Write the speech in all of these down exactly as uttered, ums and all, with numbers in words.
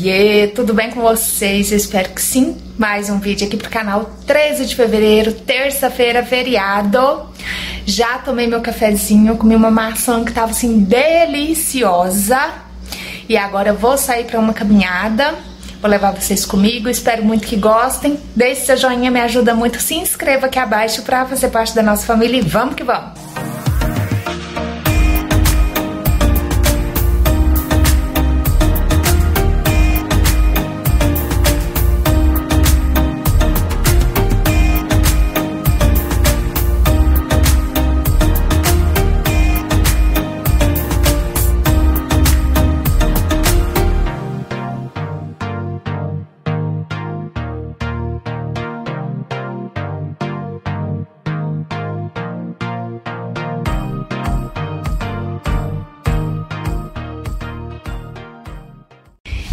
Oiê, tudo bem com vocês? Eu espero que sim. Mais um vídeo aqui pro canal, treze de fevereiro, terça-feira, feriado. Já tomei meu cafezinho, comi uma maçã que tava assim deliciosa. E agora eu vou sair pra uma caminhada, vou levar vocês comigo, espero muito que gostem. Deixe seu joinha, me ajuda muito, se inscreva aqui abaixo pra fazer parte da nossa família e vamos que vamos!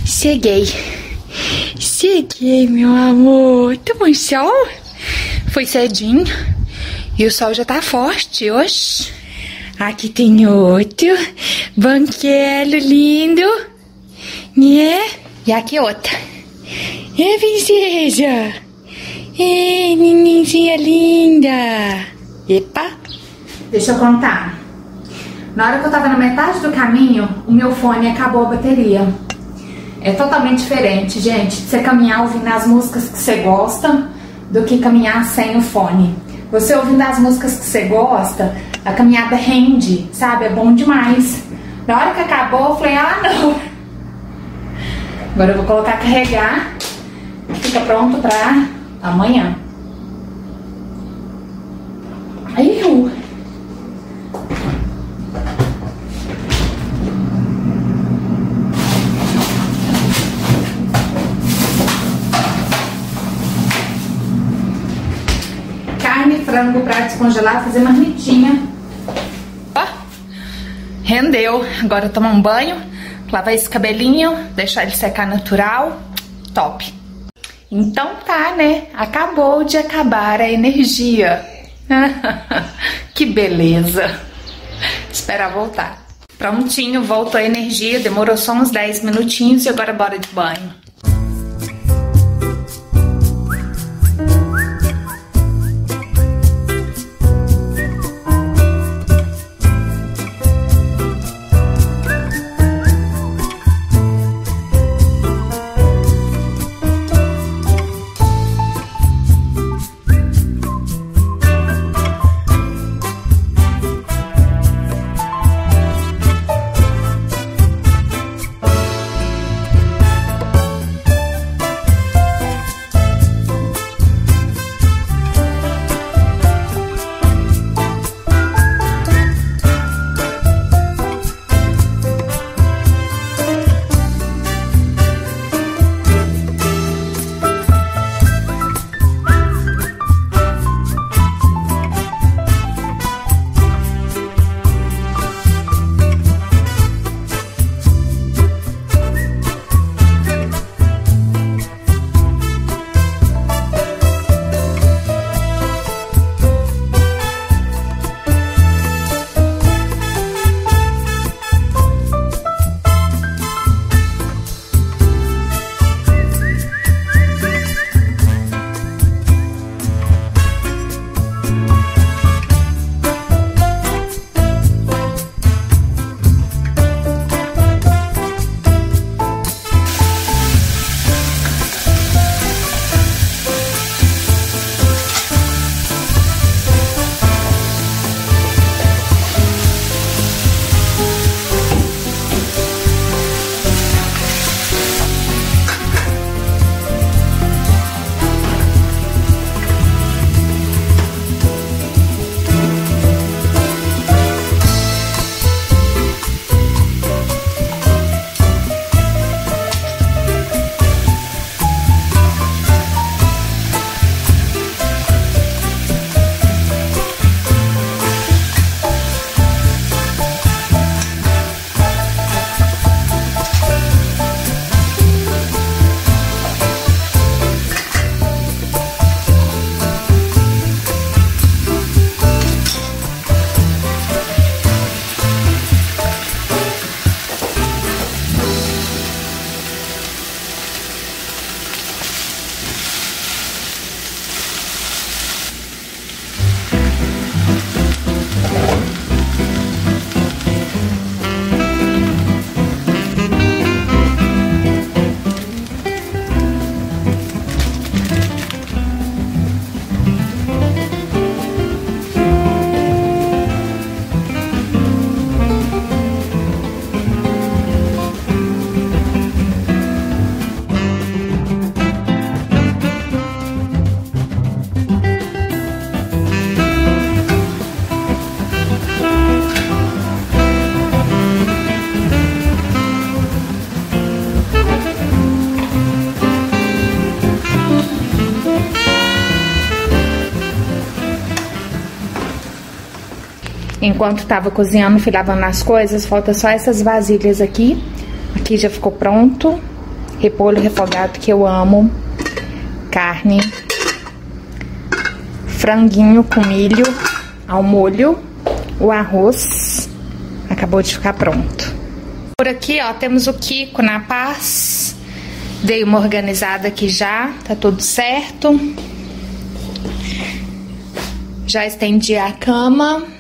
Cheguei, cheguei, meu amor. Tomou sol? Foi cedinho e o sol já tá forte hoje. Aqui tem outro banquelo lindo, né? E aqui outra. É, princesa. É, nenenzinha linda. Epa. Deixa eu contar. Na hora que eu tava na metade do caminho, o meu fone acabou a bateria. É totalmente diferente, gente, de você caminhar ouvindo as músicas que você gosta do que caminhar sem o fone. Você ouvindo as músicas que você gosta, a caminhada rende, sabe? É bom demais. Na hora que acabou, eu falei, ah, não. Agora eu vou colocar carregar, fica pronto pra amanhã. Aí eu... frango pra descongelar, fazer marmitinha. Ó, rendeu. Agora tomar um banho, lavar esse cabelinho, deixar ele secar natural. Top. Então tá, né? Acabou de acabar a energia. Que beleza. Esperar voltar. Prontinho, voltou a energia. Demorou só uns dez minutinhos e agora bora de banho. Enquanto estava cozinhando, fui lavando as coisas. Falta só essas vasilhas aqui. Aqui já ficou pronto. Repolho refogado, que eu amo. Carne. Franguinho com milho ao molho. O arroz acabou de ficar pronto. Por aqui, ó, temos o Kiko na paz. Dei uma organizada aqui já, tá tudo certo. Já estendi a cama.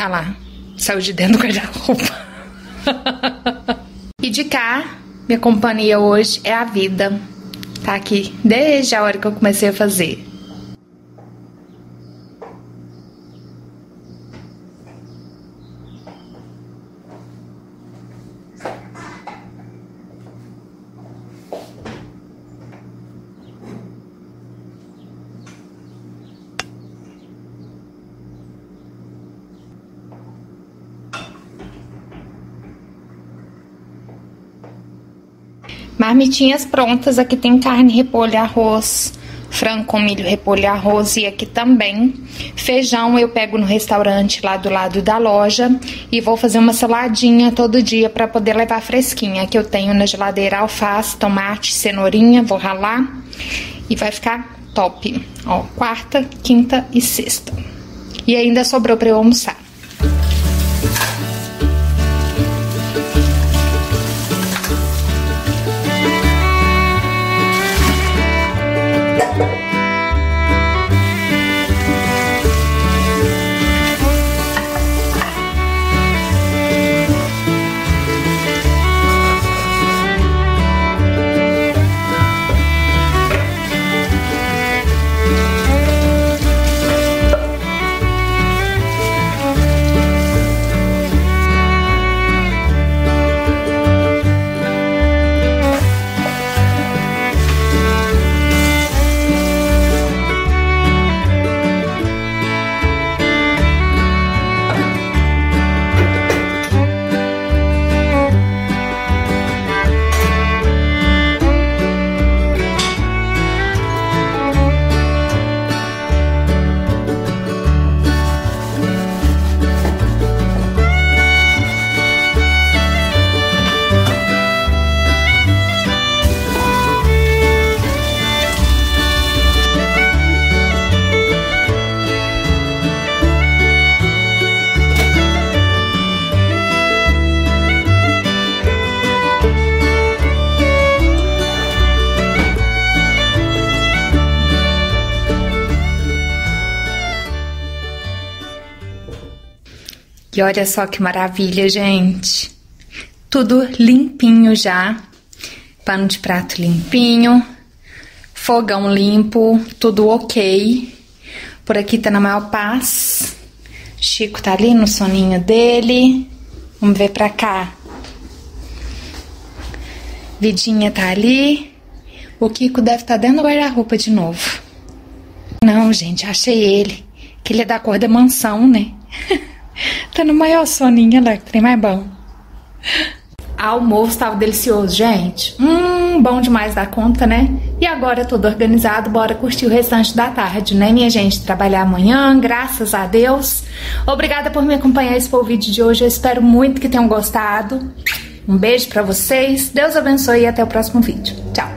Ah lá, saiu de dentro do guarda-roupa. E de cá, minha companhia hoje é a vida. Tá aqui desde a hora que eu comecei a fazer. Marmitinhas prontas, aqui tem carne, repolho, arroz, frango com milho, repolho, arroz e aqui também. Feijão eu pego no restaurante lá do lado da loja e vou fazer uma saladinha todo dia para poder levar fresquinha. Aqui eu tenho na geladeira alface, tomate, cenourinha, vou ralar e vai ficar top. Ó, quarta, quinta e sexta. E ainda sobrou para eu almoçar. E olha só que maravilha, gente. Tudo limpinho já. Pano de prato limpinho. Fogão limpo. Tudo ok. Por aqui tá na maior paz. Chico tá ali no soninho dele. Vamos ver pra cá. Vidinha tá ali. O Kiko deve estar dentro do guarda-roupa de novo. Não, gente, achei ele. Que ele é da cor da mansão, né? Tá no maior soninho, olha lá, que tem mais bom. Almoço tava delicioso, gente. Hum, bom demais da conta, né? E agora tudo organizado, bora curtir o restante da tarde, né, minha gente? Trabalhar amanhã, graças a Deus. Obrigada por me acompanhar. Esse foi o vídeo de hoje. Eu espero muito que tenham gostado. Um beijo pra vocês. Deus abençoe e até o próximo vídeo. Tchau.